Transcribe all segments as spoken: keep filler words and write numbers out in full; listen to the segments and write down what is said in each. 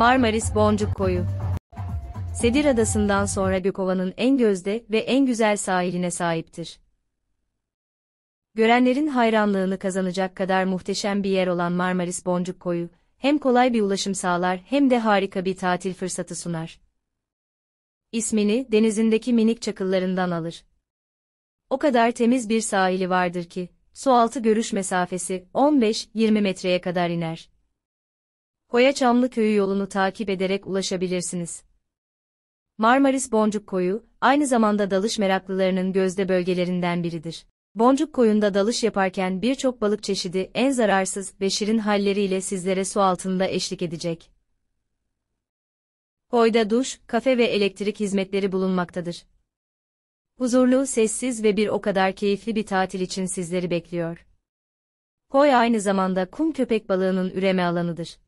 Marmaris Boncuk Koyu. Sedir Adası'ndan sonra Gökova'nın en gözde ve en güzel sahiline sahiptir. Görenlerin hayranlığını kazanacak kadar muhteşem bir yer olan Marmaris Boncuk Koyu, hem kolay bir ulaşım sağlar hem de harika bir tatil fırsatı sunar. İsmini denizindeki minik çakıllarından alır. O kadar temiz bir sahili vardır ki, sualtı görüş mesafesi on beş yirmi metreye kadar iner. Koya Çamlı Köyü yolunu takip ederek ulaşabilirsiniz. Marmaris Boncuk Koyu, aynı zamanda dalış meraklılarının gözde bölgelerinden biridir. Boncuk Koyu'nda dalış yaparken birçok balık çeşidi en zararsız ve şirin halleriyle sizlere su altında eşlik edecek. Koyda duş, kafe ve elektrik hizmetleri bulunmaktadır. Huzurlu, sessiz ve bir o kadar keyifli bir tatil için sizleri bekliyor. Koy aynı zamanda kum köpek balığının üreme alanıdır.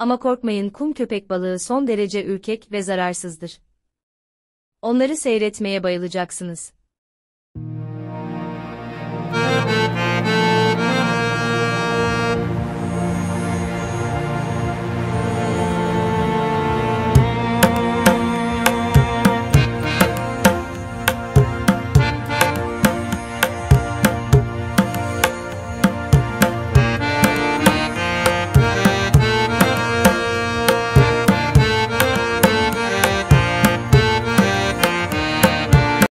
Ama korkmayın, kum köpek balığı son derece ürkek ve zararsızdır. Onları seyretmeye bayılacaksınız.